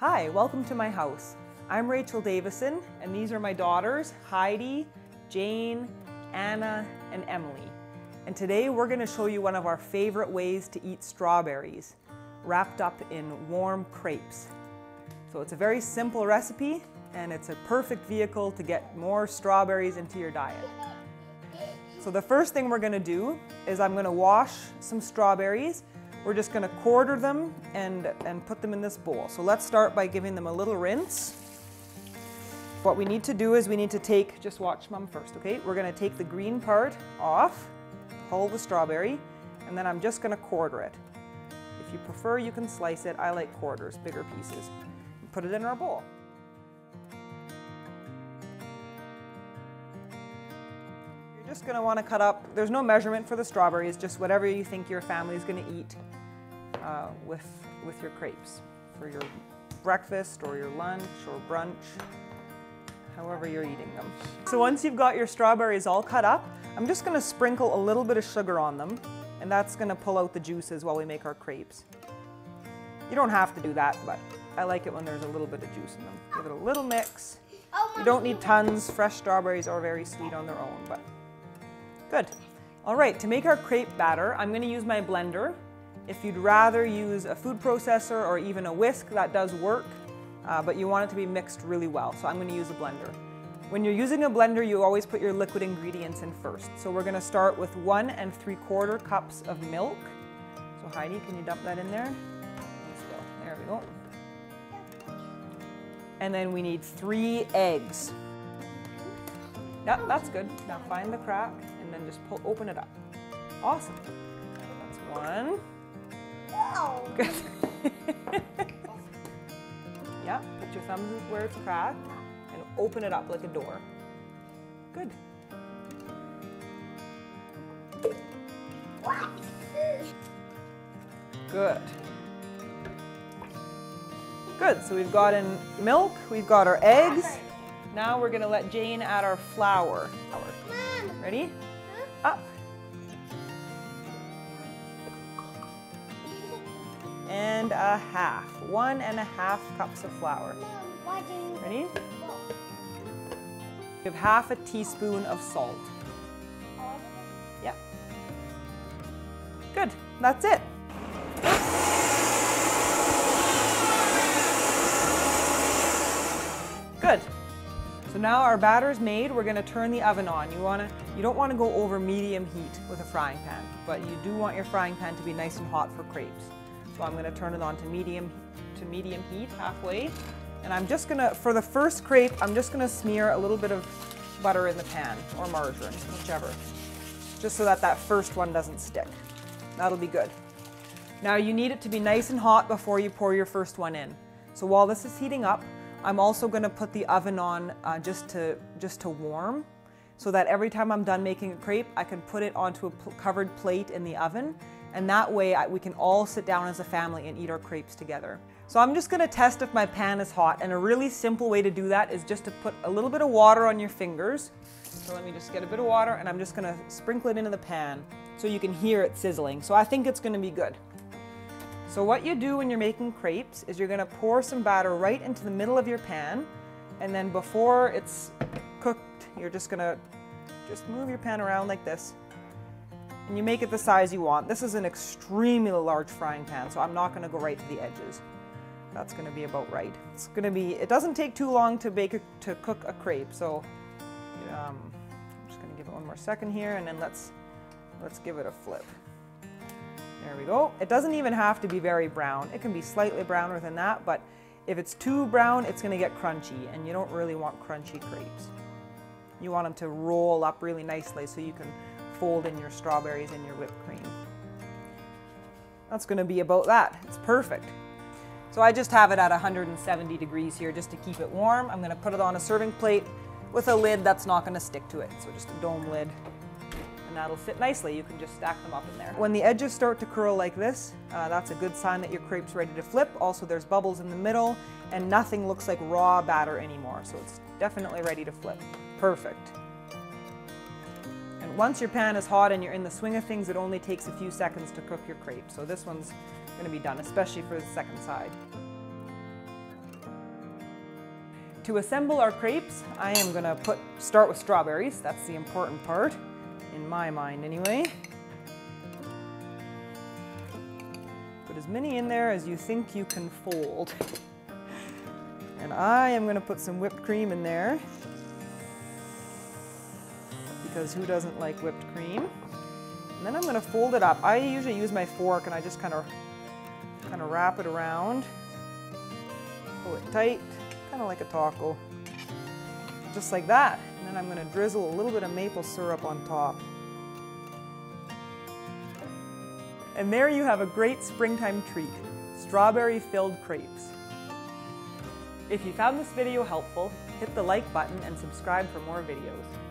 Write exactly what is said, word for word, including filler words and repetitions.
Hi, welcome to my house. I'm Rachel Davison, and these are my daughters, Heidi, Jane, Anna, and Emily. And today we're going to show you one of our favorite ways to eat strawberries, wrapped up in warm crepes. So it's a very simple recipe, and it's a perfect vehicle to get more strawberries into your diet. So the first thing we're going to do is I'm going to wash some strawberries. We're just going to quarter them and, and put them in this bowl. So let's start by giving them a little rinse. What we need to do is we need to take, just watch Mom first, okay? We're gonna take the green part off, hull the strawberry, and then I'm just gonna quarter it. If you prefer, you can slice it. I like quarters, bigger pieces. Put it in our bowl. You're just gonna wanna cut up, there's no measurement for the strawberries, just whatever you think your family's gonna eat uh, with, with your crepes for your breakfast or your lunch or brunch. However you're eating them. So once you've got your strawberries all cut up, I'm just gonna sprinkle a little bit of sugar on them, and that's gonna pull out the juices while we make our crepes. You don't have to do that, but I like it when there's a little bit of juice in them. Give it a little mix. You don't need tons. Fresh strawberries are very sweet on their own, but good. All right, to make our crepe batter, I'm gonna use my blender. If you'd rather use a food processor or even a whisk, that does work. Uh, but you want it to be mixed really well, so I'm going to use a blender. When you're using a blender, you always put your liquid ingredients in first. So we're going to start with one and three quarter cups of milk. So Heidi, can you dump that in there? There we go. And then we need three eggs. Yep, that's good. Now find the crack and then just pull, open it up. Awesome. That's one. Good. Yeah, put your thumbs where it's cracked and open it up like a door. Good. Good. Good, so we've got in milk, we've got our eggs. Now we're gonna let Jane add our flour. Mom. Ready? Up. And a half, one and a half cups of flour. Ready? We have half a teaspoon of salt. Yeah. Good, that's it. Good. So now our batter's made, we're gonna turn the oven on. You wanna, you don't wanna go over medium heat with a frying pan, but you do want your frying pan to be nice and hot for crepes. So I'm going to turn it on to medium, to medium heat halfway, and I'm just going to, for the first crepe, I'm just going to smear a little bit of butter in the pan, or margarine, whichever, just so that that first one doesn't stick. That'll be good. Now you need it to be nice and hot before you pour your first one in. So while this is heating up, I'm also going to put the oven on uh, just to just to warm, so that every time I'm done making a crepe, I can put it onto a pl- covered plate in the oven. And that way I, we can all sit down as a family and eat our crepes together. So I'm just gonna test if my pan is hot, and a really simple way to do that is just to put a little bit of water on your fingers. So let me just get a bit of water, and I'm just gonna sprinkle it into the pan so you can hear it sizzling. So I think it's gonna be good. So what you do when you're making crepes is you're gonna pour some batter right into the middle of your pan, and then before it's cooked, you're just gonna just move your pan around like this. And you make it the size you want. This is an extremely large frying pan, so I'm not gonna go right to the edges. That's gonna be about right. It's gonna be, it doesn't take too long to bake, a, to cook a crepe, so um, I'm just gonna give it one more second here, and then let's, let's give it a flip. There we go. It doesn't even have to be very brown. It can be slightly browner than that, but if it's too brown, it's gonna get crunchy, and you don't really want crunchy crepes. You want them to roll up really nicely so you can fold in your strawberries and your whipped cream. That's gonna be about that. It's perfect. So I just have it at one hundred seventy degrees here just to keep it warm. I'm gonna put it on a serving plate with a lid that's not gonna stick to it. So just a dome lid, and that'll fit nicely. You can just stack them up in there. When the edges start to curl like this, uh, that's a good sign that your crepe's ready to flip. Also, there's bubbles in the middle, and nothing looks like raw batter anymore. So it's definitely ready to flip. Perfect. Once your pan is hot and you're in the swing of things, it only takes a few seconds to cook your crepe. So this one's going to be done, especially for the second side. to assemble our crepes, I am gonna put, start with strawberries. That's the important part, in my mind anyway. Put as many in there as you think you can fold. And I am gonna put some whipped cream in there, because who doesn't like whipped cream? And then I'm gonna fold it up. I usually use my fork and I just kind of kind of wrap it around, pull it tight, kind of like a taco, just like that. And then I'm gonna drizzle a little bit of maple syrup on top. And there you have a great springtime treat, strawberry-filled crepes. If you found this video helpful, hit the like button and subscribe for more videos.